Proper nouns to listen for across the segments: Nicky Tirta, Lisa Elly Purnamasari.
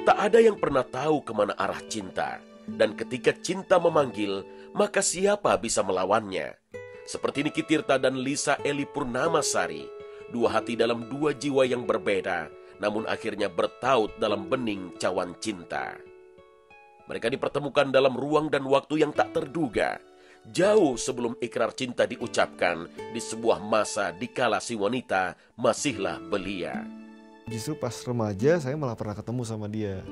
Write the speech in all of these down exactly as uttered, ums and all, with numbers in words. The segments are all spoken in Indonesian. Tak ada yang pernah tahu kemana arah cinta, dan ketika cinta memanggil, maka siapa bisa melawannya? Seperti Nicky Tirta dan Lisa Elly Purnamasari, dua hati dalam dua jiwa yang berbeda, namun akhirnya bertaut dalam bening cawan cinta. Mereka dipertemukan dalam ruang dan waktu yang tak terduga, jauh sebelum ikrar cinta diucapkan di sebuah masa di kala si wanita masihlah belia. Justru pas remaja saya malah pernah ketemu sama dia,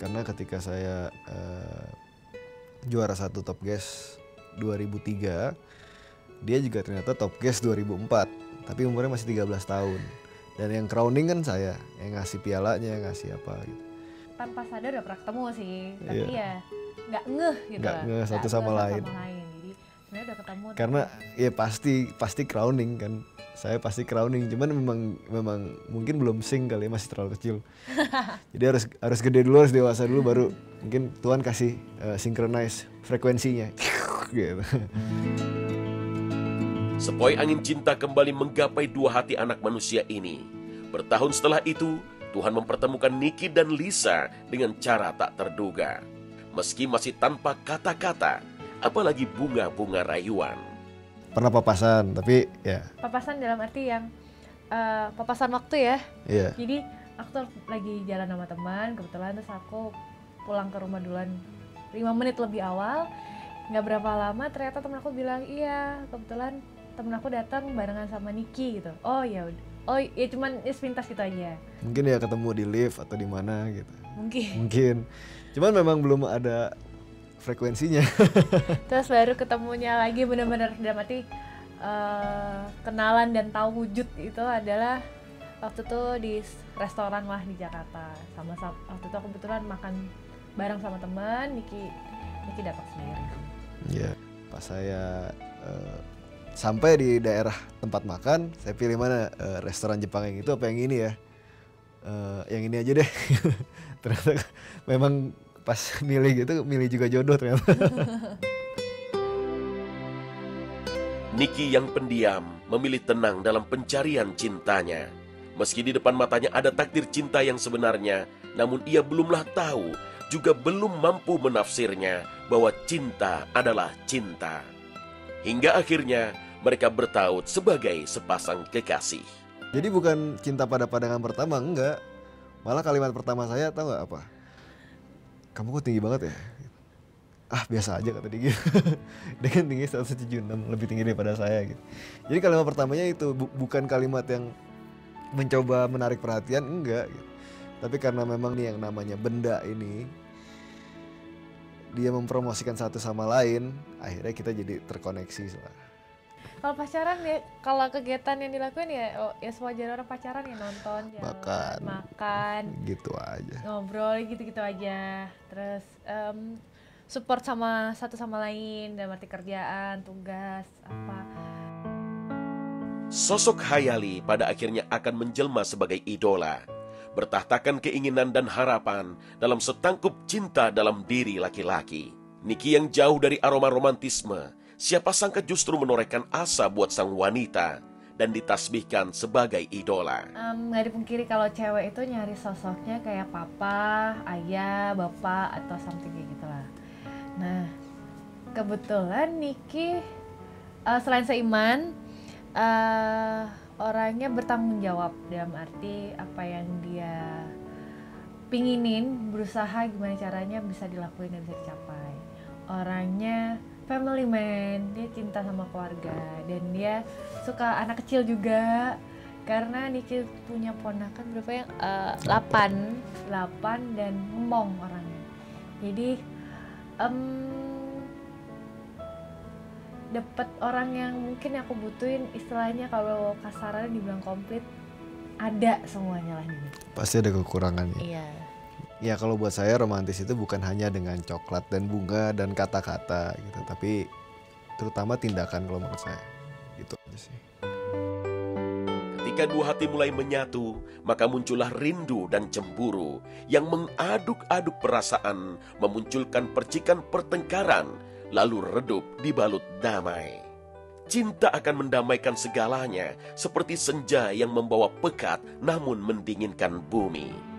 karena ketika saya uh, juara satu Top Guest dua ribu tiga, dia juga ternyata Top Guest dua ribu empat, tapi umurnya masih tiga belas tahun. Dan yang crowning kan saya, yang ngasih pialanya, yang ngasih apa gitu. Tanpa sadar udah pernah ketemu sih, tapi yeah. ya nggak ngeh gitu nggak ngeh satu sama, sama lain. lain. Jadi sebenarnya udah ketemu. Karena ya pasti pasti crowning kan. Saya pasti crowning, cuman memang memang mungkin belum sing kali ya, masih terlalu kecil. Jadi harus harus gede dulu, harus dewasa dulu, baru mungkin Tuhan kasih uh, synchronize frekuensinya. Gitu. Sepoi angin cinta kembali menggapai dua hati anak manusia ini. Bertahun setelah itu, Tuhan mempertemukan Nicky dan Lisa dengan cara tak terduga. Meski masih tanpa kata-kata, apalagi bunga-bunga rayuan. Pernah papasan, tapi ya. Papasan dalam arti yang uh, papasan waktu ya. Yeah. Jadi aku lagi jalan sama teman, kebetulan terus aku pulang ke rumah duluan lima menit lebih awal. Nggak berapa lama ternyata temen aku bilang, iya kebetulan temen aku datang barengan sama Nicky gitu. Oh ya, oh ya cuman ya sepintas gitu aja. Mungkin ya ketemu di lift atau di mana gitu. Mungkin. Mungkin. Cuman memang belum ada frekuensinya. Terus baru ketemunya lagi benar-benar dalam arti uh, kenalan dan tahu wujud itu adalah waktu itu di restoran lah di Jakarta. Sama waktu itu aku kebetulan makan bareng sama teman, Nicky Nicky datang sendiri. Iya, pas saya uh, sampai di daerah tempat makan, saya pilih mana uh, restoran Jepang yang itu apa yang ini ya? Uh, yang ini aja deh. Ternyata memang pas milih gitu, milih juga jodoh ternyata. Nicky yang pendiam memilih tenang dalam pencarian cintanya. Meski di depan matanya ada takdir cinta yang sebenarnya, namun ia belumlah tahu, juga belum mampu menafsirnya bahwa cinta adalah cinta. Hingga akhirnya mereka bertaut sebagai sepasang kekasih. Jadi bukan cinta pada pandangan pertama, enggak. Malah kalimat pertama saya tahu nggak apa? Kamu kok tinggi banget ya? Ah biasa aja kata dia gitu. Dia kan tinggi seratus tujuh puluh enam, lebih tinggi daripada saya gitu. Jadi kalimat pertamanya itu bu bukan kalimat yang mencoba menarik perhatian, enggak gitu. Tapi karena memang nih yang namanya benda ini, dia mempromosikan satu sama lain, akhirnya kita jadi terkoneksi. Kalau pacaran ya, kalau kegiatan yang dilakuin ya, oh, ya sewajarnya orang pacaran ya nonton, jalan, makan, makan, gitu aja, ngobrol gitu-gitu aja. Terus um, support sama satu sama lain dalam arti kerjaan, tugas, apa. Sosok Hayali pada akhirnya akan menjelma sebagai idola, bertahtakan keinginan dan harapan dalam setangkup cinta dalam diri laki-laki. Nicky yang jauh dari aroma romantisme, siapa sangka justru menorehkan asa buat sang wanita dan ditasbihkan sebagai idola. Um, gak dipungkiri kalau cewek itu nyari sosoknya kayak papa, ayah, bapak, atau something kayak gitu lah. Nah, kebetulan Nicky uh, selain seiman, uh, orangnya bertanggung jawab dalam arti apa yang dia pinginin, berusaha gimana caranya bisa dilakuin dan bisa dicapai. Orangnya family man, dia cinta sama keluarga dan dia suka anak kecil juga, karena Nicky punya ponakan berapa yang uh, delapan dan ngomong orangnya. Jadi um, dapat orang yang mungkin aku butuhin, istilahnya kalau kasarnya dibilang komplit, ada semuanya lah ini. Pasti ada kekurangannya. Iya. Ya kalau buat saya romantis itu bukan hanya dengan coklat dan bunga dan kata-kata gitu, tapi terutama tindakan kalau menurut saya. Itu aja sih. Ketika dua hati mulai menyatu, maka muncullah rindu dan cemburu yang mengaduk-aduk perasaan, memunculkan percikan pertengkaran, lalu redup dibalut damai. Cinta akan mendamaikan segalanya, seperti senja yang membawa pekat namun mendinginkan bumi.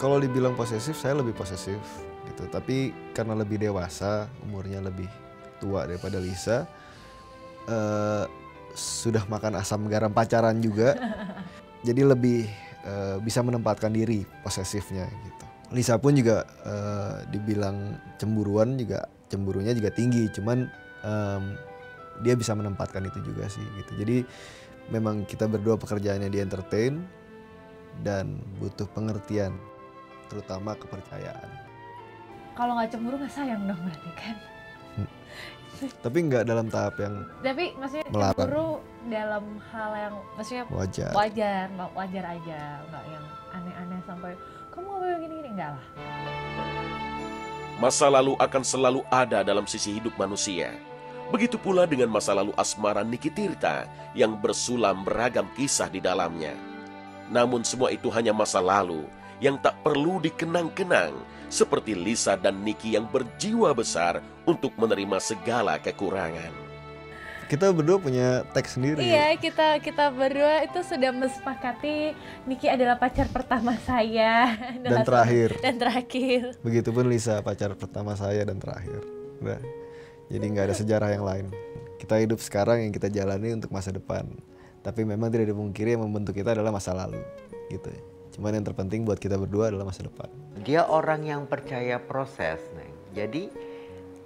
Kalau dibilang posesif, saya lebih posesif gitu. Tapi karena lebih dewasa, umurnya lebih tua daripada Lisa, uh, sudah makan asam garam pacaran juga, jadi lebih uh, bisa menempatkan diri posesifnya gitu. Lisa pun juga uh, dibilang cemburuan juga, cemburunya juga tinggi, cuman um, dia bisa menempatkan itu juga sih gitu. Jadi memang kita berdua pekerjaannya di entertain dan butuh pengertian, terutama kepercayaan. Kalau nggak cemburu nggak sayang dong berarti kan? Hmm. Tapi nggak dalam tahap yang tapi maksudnya melarang. Cemburu dalam hal yang maksudnya wajar, wajar, wajar aja, nggak yang aneh-aneh sampai kamu ngomong gini-gini, enggak lah. Masa lalu akan selalu ada dalam sisi hidup manusia. Begitu pula dengan masa lalu asmara Nicky Tirta yang bersulam beragam kisah di dalamnya. Namun semua itu hanya masa lalu yang tak perlu dikenang-kenang, seperti Lisa dan Nicky yang berjiwa besar untuk menerima segala kekurangan. Kita berdua punya teks sendiri. Iya, kita kita berdua itu sudah mesepakati Nicky adalah pacar pertama saya dan terakhir. Dan terakhir. Begitupun Lisa, pacar pertama saya dan terakhir. Udah. Jadi nggak ada sejarah yang lain. Kita hidup sekarang yang kita jalani untuk masa depan. Tapi memang tidak dipungkiri yang membentuk kita adalah masa lalu, gitu. Cuman yang terpenting buat kita berdua adalah masa depan. Dia orang yang percaya proses, Neng. Jadi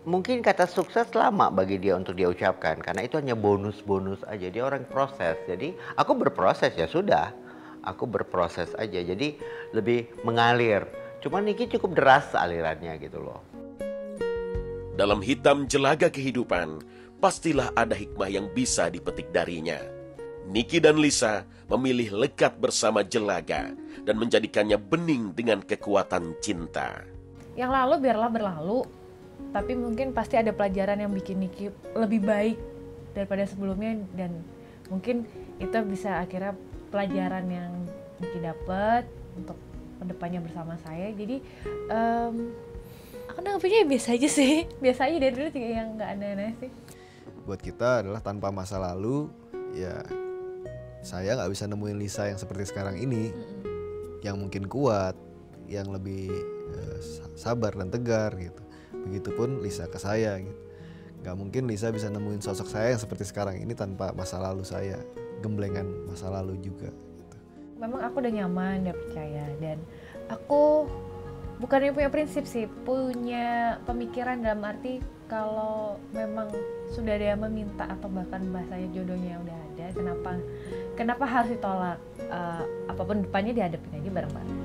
mungkin kata sukses lama bagi dia untuk dia ucapkan, karena itu hanya bonus-bonus aja. Dia orang proses. Jadi aku berproses, ya sudah, aku berproses aja. Jadi lebih mengalir. Cuman Nicky cukup deras alirannya gitu loh. Dalam hitam jelaga kehidupan, pastilah ada hikmah yang bisa dipetik darinya. Nicky dan Lisa memilih lekat bersama jelaga dan menjadikannya bening dengan kekuatan cinta. Yang lalu biarlah berlalu, tapi mungkin pasti ada pelajaran yang bikin Nicky lebih baik daripada sebelumnya, dan mungkin itu bisa akhirnya pelajaran yang Nicky dapat untuk kedepannya bersama saya. Jadi um, aku nanggapinnya biasa aja sih, biasa aja dari dulu, yang nggak aneh-aneh sih. Buat kita adalah tanpa masa lalu, ya. Saya nggak bisa nemuin Lisa yang seperti sekarang ini, mm-hmm. yang mungkin kuat, yang lebih uh, sabar dan tegar gitu. Begitupun Lisa ke saya gitu. Nggak mungkin Lisa bisa nemuin sosok saya yang seperti sekarang ini tanpa masa lalu saya, gemblengan masa lalu juga. Gitu. Memang aku udah nyaman, udah percaya, dan aku bukannya punya prinsip sih, punya pemikiran dalam arti kalau memang sudah ada yang meminta atau bahkan bahasanya jodohnya udah ada, kenapa kenapa harus ditolak? Uh, apapun depannya dihadapin aja bareng-bareng.